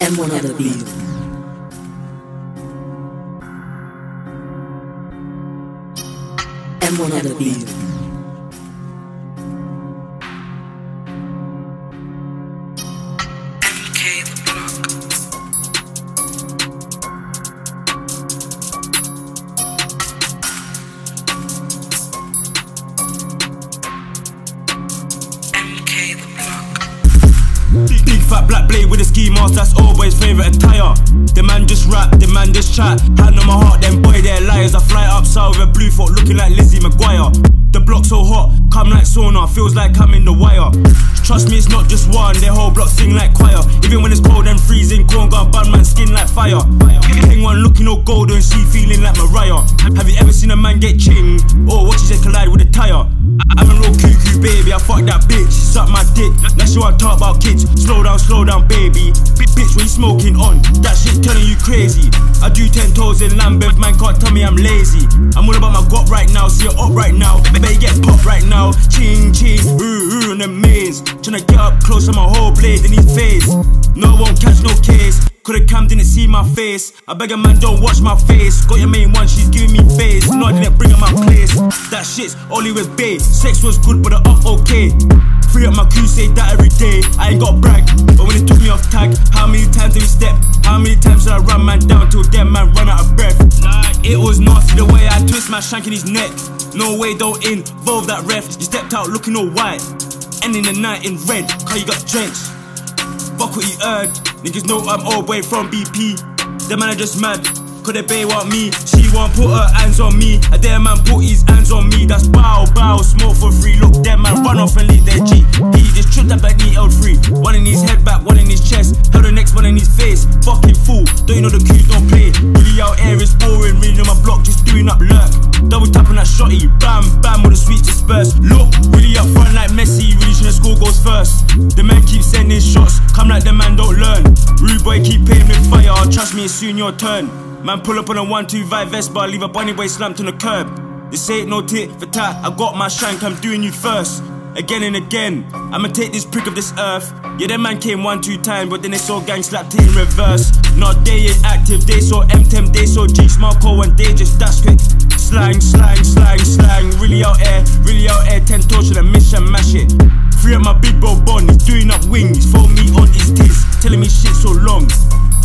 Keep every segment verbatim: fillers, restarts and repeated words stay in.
M one on the beat. M one on the beat. M K the block. M K the block. Big, big fat black blade with a ski mask, that's always favourite attire. The man just rap, the man just chat. Hand on my heart, them boy, they're liars. I fly upside with a blue fork, looking like Lizzie McGuire. The block so hot, come like sauna, feels like I'm in the wire. Trust me, it's not just one, their whole block sing like choir. Even when it's cold and freezing, corn gun bun man skin like fire. Hang one looking all golden, she feeling like Mariah. Have you ever seen a man get chinged, or watch his head collide with a tire? I'm a real cuckoo baby, I fuck that bitch, suck my dick. That's you I talk about kids, slow down, slow down baby. Bitch, what you smoking on? That shit turning you crazy. I do ten toes in Lambeth, man can't tell me I'm lazy. I'm all about my guap right now, see it up right now. Better get popped right now. Ching ching, ooh ooh in the maze. Tryna get up close on my whole blade in his face. No one catch no case, coulda cam didn't see my face. I beg a man don't watch my face. Got your main one, she's giving me face. No I didn't bring her my place. That shit's only with bae. Sex was good but I up okay. Free up my crew, say that every day. I ain't got brag, but when it took me off tag, how many times did we step? How many times did I run man down till them man run out of breath? Nah, it was nasty the way I twist my shank in his neck. No way, don't involve that ref. You stepped out looking all white, ending the night in red, cause you got drenched. Fuck what you heard, niggas know I'm old boy from B P. The man are just mad, cause the bae want me. She won't put her hands on me, I dare man put his hands on me. That's bow, bow, smoke for free. Look, them man run off and leave their G. He just tripped up like me L three. One in his head back, one in his chest, held the next one in his face. Fucking fool, don't you know the crews don't play. Really out here is boring, really on my block just doing up lurk. Double tapping that shotty, bam, bam, all the sweets disperse. Look, really up front like Messi, really should the score goals first. The man keep sending shots, come like the man don't learn. Rude boy keep paying with fire, trust me it's soon your turn. Man pull up on a one two Vive Vespa, leave a bunny boy slumped on the curb. This ain't no tit for tat, I got my shank, I'm doing you first. Again and again, I'ma take this prick of this earth. Yeah, that man came one, two times, but then they saw gang slapped it in reverse. Nah, they ain't active, they saw M ten, they saw Jinx, Marco, and they just dash quick. Slang, slang, slang, slang, really out air, really out air, ten torch and a miss and mash it. Free up my big bro Bon, he's doing up wings, phone me on his diss, telling me shit so long.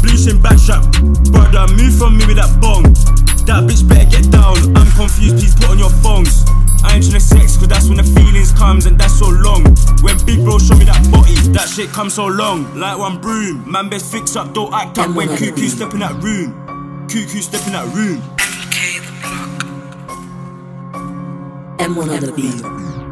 Bleaching backstrap, brother, move from me with that bong. That bitch better get down, I'm confused, please put on your phones. I ain't tryna sex, cause that's when the feelings comes and that's so long. When big bro show me that body, that shit comes so long. Like one broom, man best fix up, don't act up when Q Q step in that room. Q Q step in that room. M K the block. M one on the beat.